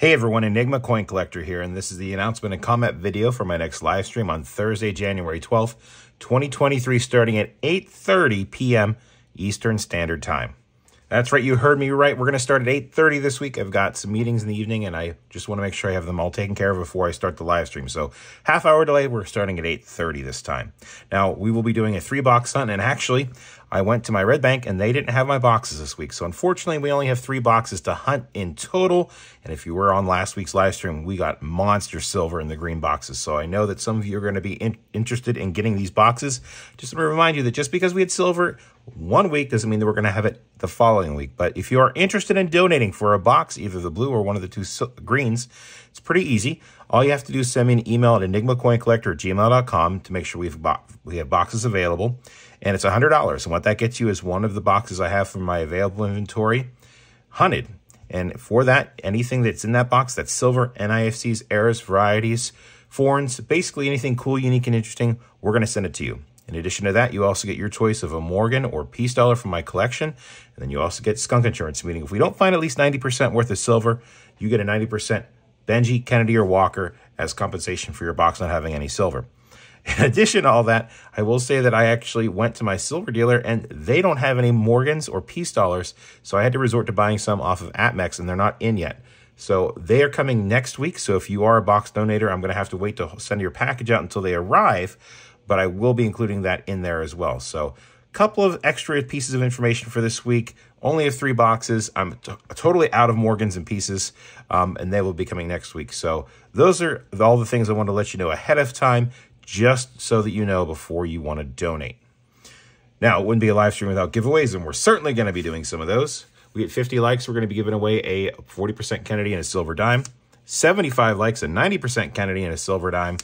Hey everyone, Enigma Coin Collector here, and this is the announcement and comment video for my next live stream on Thursday, January 12th, 2023, starting at 8:30 p.m. Eastern Standard Time. That's right, you heard me right. We're going to start at 8:30 this week. I've got some meetings in the evening, and I just want to make sure I have them all taken care of before I start the live stream. So half hour delay, we're starting at 8:30 this time. Now, we will be doing a 3-box hunt, and actually, I went to my Red Bank, and they didn't have my boxes this week. So unfortunately, we only have 3 boxes to hunt in total. And if you were on last week's live stream, we got monster silver in the green boxes. So I know that some of you are going to be interested in getting these boxes. Just to remind you that just because we had silver one week doesn't mean that we're going to have it the following week. But if you are interested in donating for a box, either the blue or one of the 2 greens, it's pretty easy. All you have to do is send me an email at enigmacoincollector@gmail.com to make sure we have boxes available. And it's $100. And what that gets you is one of the boxes I have from my available inventory hunted. And for that, anything that's in that box, that's silver, NIFCs, errors, varieties, foreigns, basically anything cool, unique, and interesting, we're going to send it to you. In addition to that, you also get your choice of a Morgan or Peace Dollar from my collection. And then you also get skunk insurance, meaning if we don't find at least 90% worth of silver, you get a 90% Benji, Kennedy, or Walker as compensation for your box not having any silver. In addition to all that, I will say that I actually went to my silver dealer and they don't have any Morgans or Peace Dollars, so I had to resort to buying some off of Atmex and they're not in yet. So they are coming next week, so if you are a box donator, I'm going to have to wait to send your package out until they arrive, but I will be including that in there as well. So a couple of extra pieces of information for this week. Only have 3 boxes. I'm totally out of Morgans and pieces, and they will be coming next week. So those are all the things I want to let you know ahead of time, just so that you know before you want to donate. Now, it wouldn't be a live stream without giveaways, and we're certainly going to be doing some of those. We get 50 likes, we're going to be giving away a 40% Kennedy and a silver dime, 75 likes, a 90% Kennedy and a silver dime,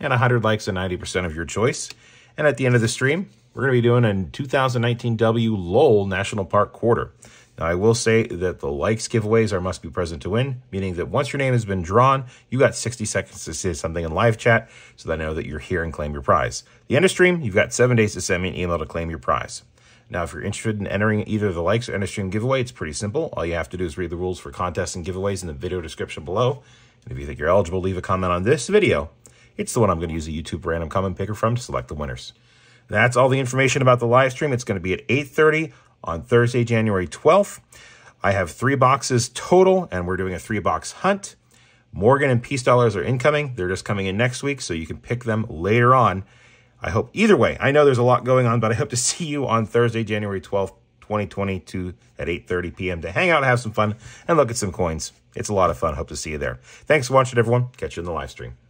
and 100 likes, a 90% of your choice. And at the end of the stream, we're going to be doing a 2019 Lowell National Park quarter. Now, I will say that the likes giveaways are must be present to win, meaning that once your name has been drawn, you got 60 seconds to say something in live chat so that I know that you're here and claim your prize. The end of stream, you've got 7 days to send me an email to claim your prize. Now, if you're interested in entering either the likes or end of stream giveaway, it's pretty simple. All you have to do is read the rules for contests and giveaways in the video description below. And if you think you're eligible, leave a comment on this video. It's the one I'm going to use a YouTube random comment picker from to select the winners. That's all the information about the live stream. It's going to be at 8:30 on Thursday, January 12th. I have 3 boxes total, and we're doing a 3-box hunt. Morgan and Peace Dollars are incoming. They're just coming in next week, so you can pick them later on. I hope either way. I know there's a lot going on, but I hope to see you on Thursday, January 12th, 2022 at 8:30 p.m. to hang out, have some fun, and look at some coins. It's a lot of fun. Hope to see you there. Thanks for watching, everyone. Catch you in the live stream.